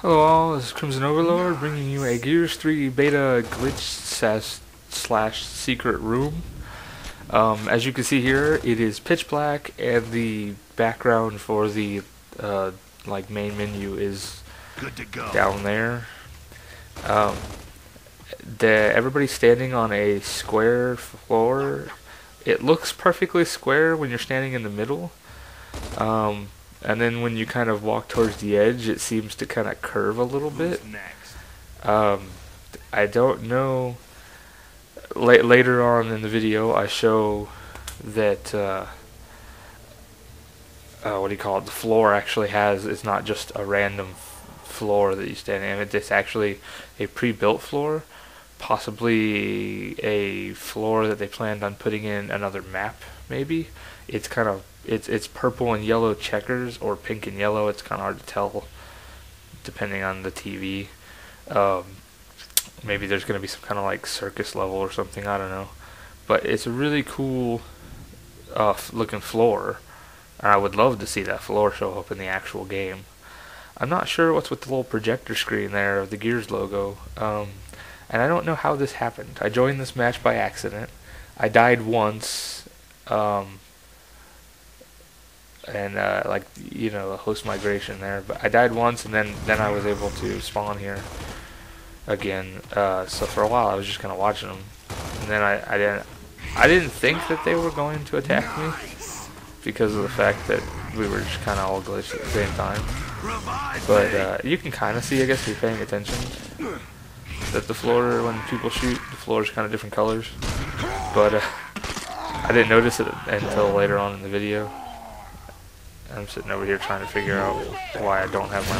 Hello all, this is Crimson Overlord bringing you a Gears 3 beta glitch slash secret room. As you can see here, it is pitch black and the background for the like main menu is good to go. Down there. Everybody's standing on a square floor. It looks perfectly square when you're standing in the middle. And then when you kind of walk towards the edge, it seems to kind of curve a little bit. I don't know. Later on in the video, I show that what do you call it? The floor actually has. It's not just a random floor that you stand in. It's actually a pre-built floor, possibly a floor that they planned on putting in another map. Maybe it's kind of. It's purple and yellow checkers, or pink and yellow. It's kind of hard to tell depending on the TV. Maybe there's going to be some kind of like circus level or something, I don't know. But it's a really cool looking floor. And I would love to see that floor show up in the actual game. I'm not sure what's with the little projector screen there of the Gears logo. And I don't know how this happened. I joined this match by accident. I died once. Like, you know, host migration there, but I died once, and then I was able to spawn here again. So for a while I was just kind of watching them, and then I didn't think that they were going to attack me because of the fact that we were just kind of all glitched at the same time. But you can kind of see, I guess, if you're paying attention, that the floor, when people shoot, the floor is kind of different colors. But I didn't notice it until later on in the video. I'm sitting over here trying to figure out why I don't have my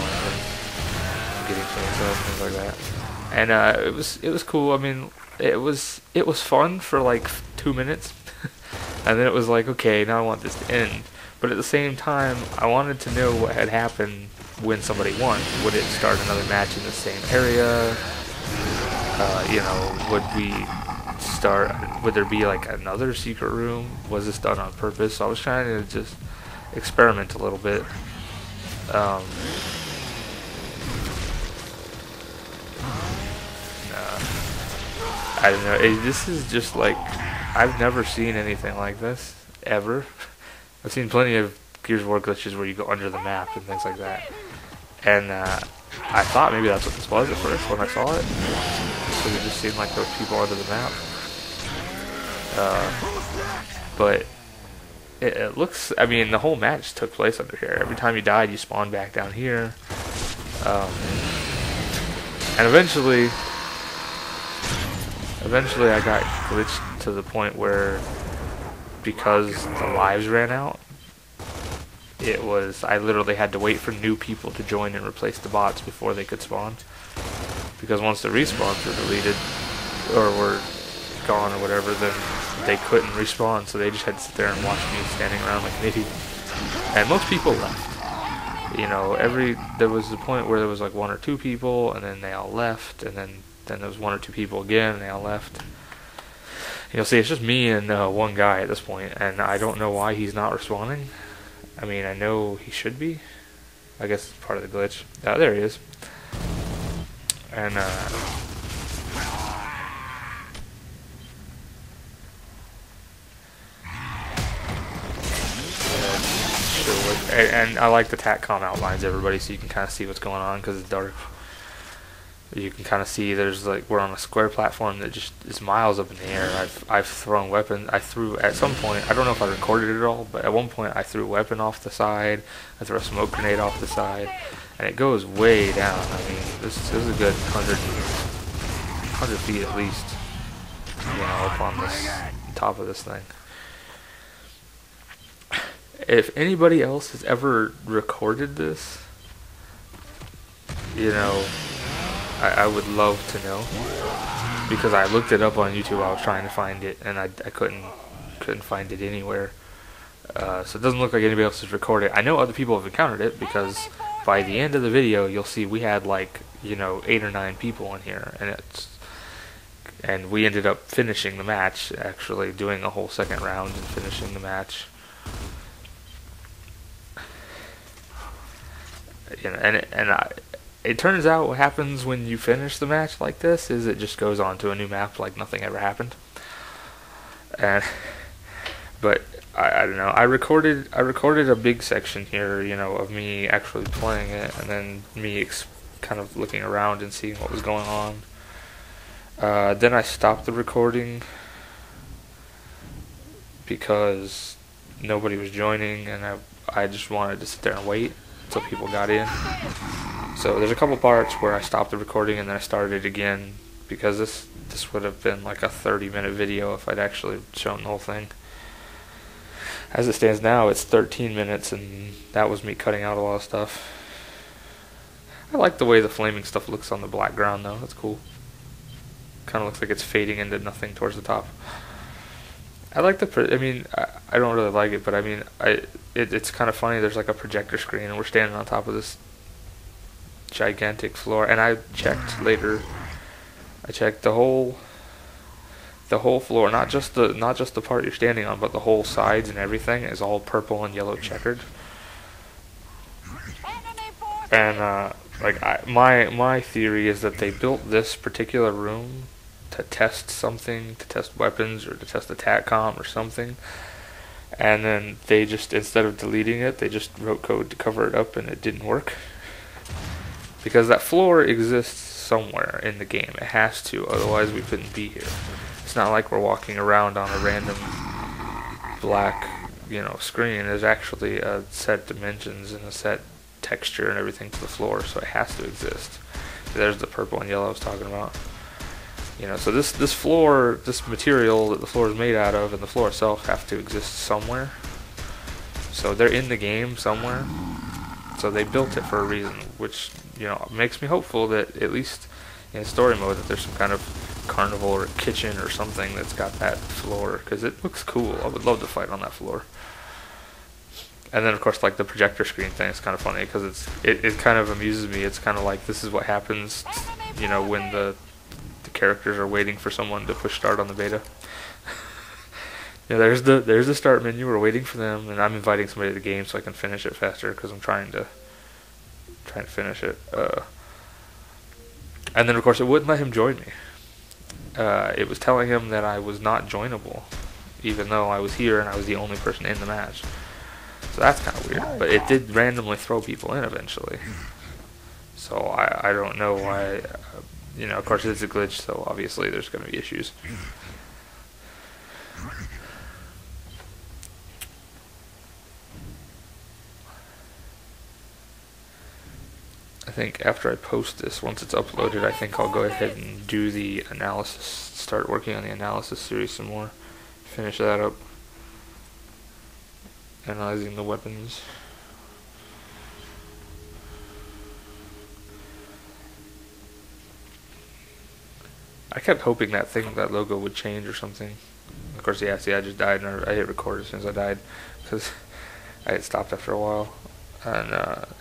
weapon, getting things up, things like that. And it was cool. I mean, it was fun for like 2 minutes, and then it was like, okay, now I want this to end. But at the same time, I wanted to know what had happened when somebody won. Would it start another match in the same area? You know, would we start? Would there be like another secret room? Was this done on purpose? So I was trying to just experiment a little bit. I don't know. This is just like, I've never seen anything like this ever. I've seen plenty of Gears of War glitches where you go under the map and things like that. And I thought maybe that's what this was at first when I saw it. So it just seemed like there were people under the map. But it looks, I mean, the whole match took place under here. Every time you died, you spawned back down here. And eventually I got glitched to the point where, because the lives ran out, I literally had to wait for new people to join and replace the bots before they could spawn. Because once the respawns were deleted, or were gone or whatever, then they couldn't respawn, so they just had to sit there and watch me standing around like an idiot. And most people left. You know, there was a point where there was like one or two people, and then they all left, and then there was one or two people again, and they all left. You'll see, it's just me and one guy at this point, and I don't know why he's not responding. I mean, I know he should be. I guess it's part of the glitch. Oh, there he is. And I like the TAC/COM outlines, everybody, so you can kind of see what's going on because it's dark. You can kind of see there's like, we're on a square platform that just is miles up in the air. I've thrown weapons. I threw at some point. I don't know if I recorded it all, but at one point I threw a weapon off the side. I threw a smoke grenade off the side, and it goes way down. I mean, this is a good 100 feet at least. You know, up on this top of this thing. If anybody else has ever recorded this, you know, I would love to know, because I looked it up on YouTube. I was trying to find it, and I couldn't find it anywhere. So it doesn't look like anybody else has recorded it. I know other people have encountered it, because by the end of the video, you'll see we had like, you know, 8 or 9 people in here, and we ended up finishing the match. Actually, doing a whole second round and finishing the match. You know, and It turns out what happens when you finish the match like this is it just goes on to a new map like nothing ever happened. And but I don't know. I recorded a big section here, you know, of me actually playing it, and then me kind of looking around and seeing what was going on. Then I stopped the recording because nobody was joining, and I just wanted to sit there and wait until people got in. So there's a couple parts where I stopped the recording and then I started it again, because this would have been like a 30-minute video if I'd actually shown the whole thing. As it stands now, it's 13 minutes, and that was me cutting out a lot of stuff. I like the way the flaming stuff looks on the black ground, though. That's cool. Kind of looks like it's fading into nothing towards the top. I like the... I mean, I don't really like it, but I mean, it's kind of funny. There's like a projector screen, and we're standing on top of this gigantic floor. And I checked later. I checked the whole floor, not just the part you're standing on, but the whole sides and everything is all purple and yellow checkered. And like my theory is that they built this particular room to test something, to test weapons or to test the TAC/COM or something. And then they just, instead of deleting it, they just wrote code to cover it up, and it didn't work. Because that floor exists somewhere in the game. It has to, otherwise we couldn't be here. It's not like we're walking around on a random black, you know, screen. There's actually a set dimensions and a set texture and everything to the floor, so it has to exist. There's the purple and yellow I was talking about. You know, so this floor, this material that the floor is made out of, and the floor itself have to exist somewhere. So they're in the game somewhere. So they built it for a reason, which, you know, makes me hopeful that at least in story mode that there's some kind of carnival or kitchen or something that's got that floor, because it looks cool. I would love to fight on that floor. And then of course, like, the projector screen thing is kind of funny, because it kind of amuses me. It's kind of like, this is what happens, you know, when the characters are waiting for someone to push start on the beta. Yeah, there's the start menu. We're waiting for them, and I'm inviting somebody to the game so I can finish it faster, because I'm trying to finish it. And then of course it wouldn't let him join me. It was telling him that I was not joinable, even though I was here and I was the only person in the match. So that's kind of weird. But it did randomly throw people in eventually. So I don't know why. You know, of course it's a glitch, so obviously there's going to be issues. I think after I post this, once it's uploaded, I think I'll go ahead and do the analysis, start working on the analysis series some more, finish that up, analyzing the weapons. I kept hoping that logo would change or something. Of course, yeah, see, I just died, and I hit record as soon as I died, because I had stopped after a while. And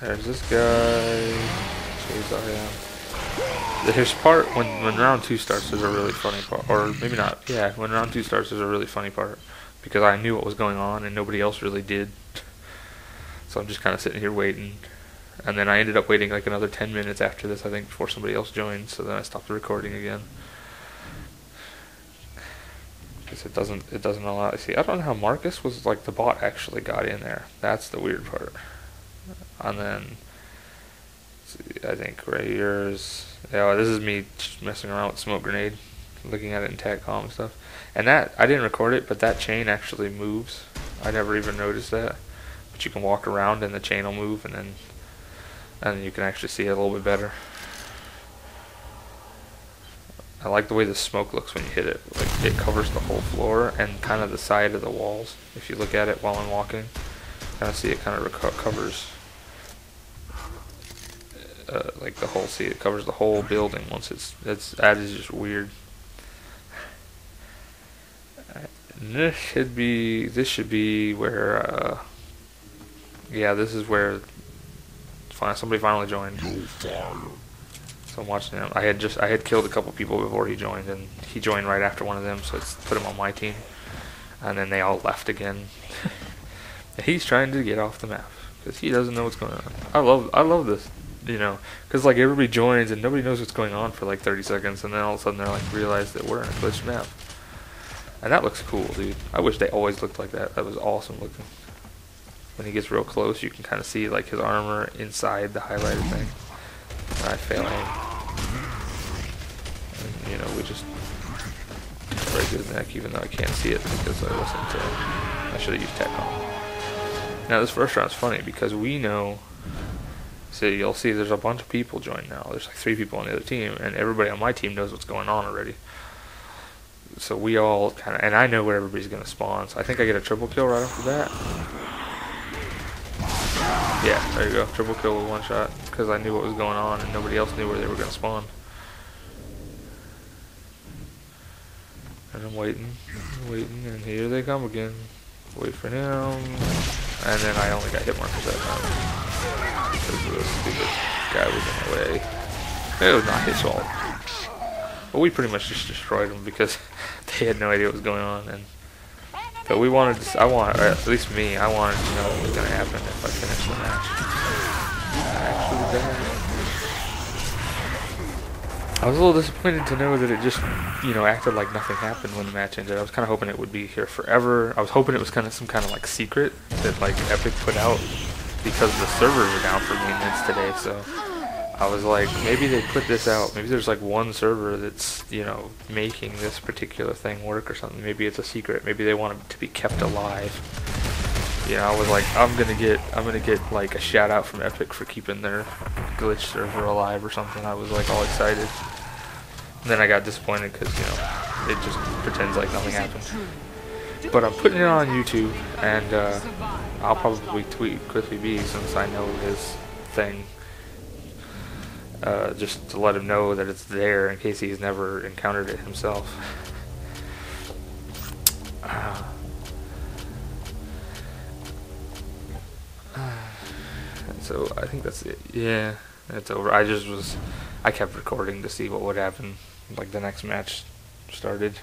there's this guy. There's part when round 2 starts. There's a really funny part, or maybe not. Yeah, when round 2 starts, there's a really funny part, because I knew what was going on and nobody else really did. So I'm just kind of sitting here waiting, and then I ended up waiting like another 10 minutes after this, I think, before somebody else joined. So then I stopped the recording again. Because it doesn't allow. See, I don't know how Marcus was like the bot actually got in there. That's the weird part. And then, see, I think right here is, yeah, this is me messing around with smoke grenade, looking at it in TAC/COM and stuff. And that, I didn't record it, but that chain actually moves. I never even noticed that. But you can walk around and the chain will move, and then you can actually see it a little bit better. I like the way the smoke looks when you hit it. Like, it covers the whole floor and kind of the side of the walls. If you look at it while I'm walking, kind of see it kind of covers. Like the whole, see, it covers the whole building once that is just weird. And this should be where yeah, this is where somebody finally joined. So I'm watching him. I had killed a couple people before he joined, and he joined right after one of them, so it's put him on my team, and then they all left again. He's trying to get off the map because he doesn't know what's going on. I love this. you know, because like everybody joins and nobody knows what's going on for like 30 seconds, and then all of a sudden they're like realize that we're in a glitched map, and that looks cool, dude. I wish they always looked like that. That was awesome looking. When he gets real close, you can kind of see like his armor inside the highlighter thing. I fail aim. And, you know, we just break his neck, even though I can't see it because I wasn't. I should have used TAC/COM. Now this first round's funny because we know. So you'll see there's a bunch of people join now. There's like 3 people on the other team, and everybody on my team knows what's going on already. So we all kind of, and I know where everybody's going to spawn. So I think I get a triple kill right off the bat. Yeah, there you go. Triple kill with one shot because I knew what was going on, and nobody else knew where they were going to spawn. And I'm waiting, and here they come again. Wait for him, and then I only got hit markers that time. This stupid guy was in the way. It was not his fault. But we pretty much just destroyed him because they had no idea what was going on. And but we wanted to, or at least me, I wanted to know what was going to happen if I finished the match. I was a little disappointed to know that it just, you know, acted like nothing happened when the match ended. I was kind of hoping it would be here forever. I was hoping it was kind of some kind of like secret that like Epic put out, because the servers are down for maintenance today, so I was like, maybe they put this out, maybe there's like one server that's, you know, making this particular thing work or something, maybe it's a secret, maybe they want it to be kept alive. You know, I was like, I'm gonna get like a shout out from Epic for keeping their glitch server alive or something. I was like all excited, and then I got disappointed because, you know, it just pretends like nothing happened. But I'm putting it on YouTube, and I'll probably tweet Cliffy B since I know his thing, just to let him know that it's there in case he's never encountered it himself. And so I think that's it. Yeah, it's over. I kept recording to see what would happen, like the next match started.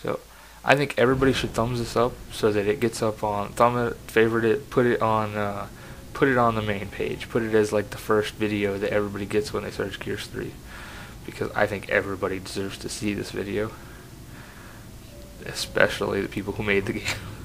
So I think everybody should thumbs this up so that it gets up on, thumb it, favorite it, put it on the main page, put it as like the first video that everybody gets when they search Gears 3, because I think everybody deserves to see this video, especially the people who made the game.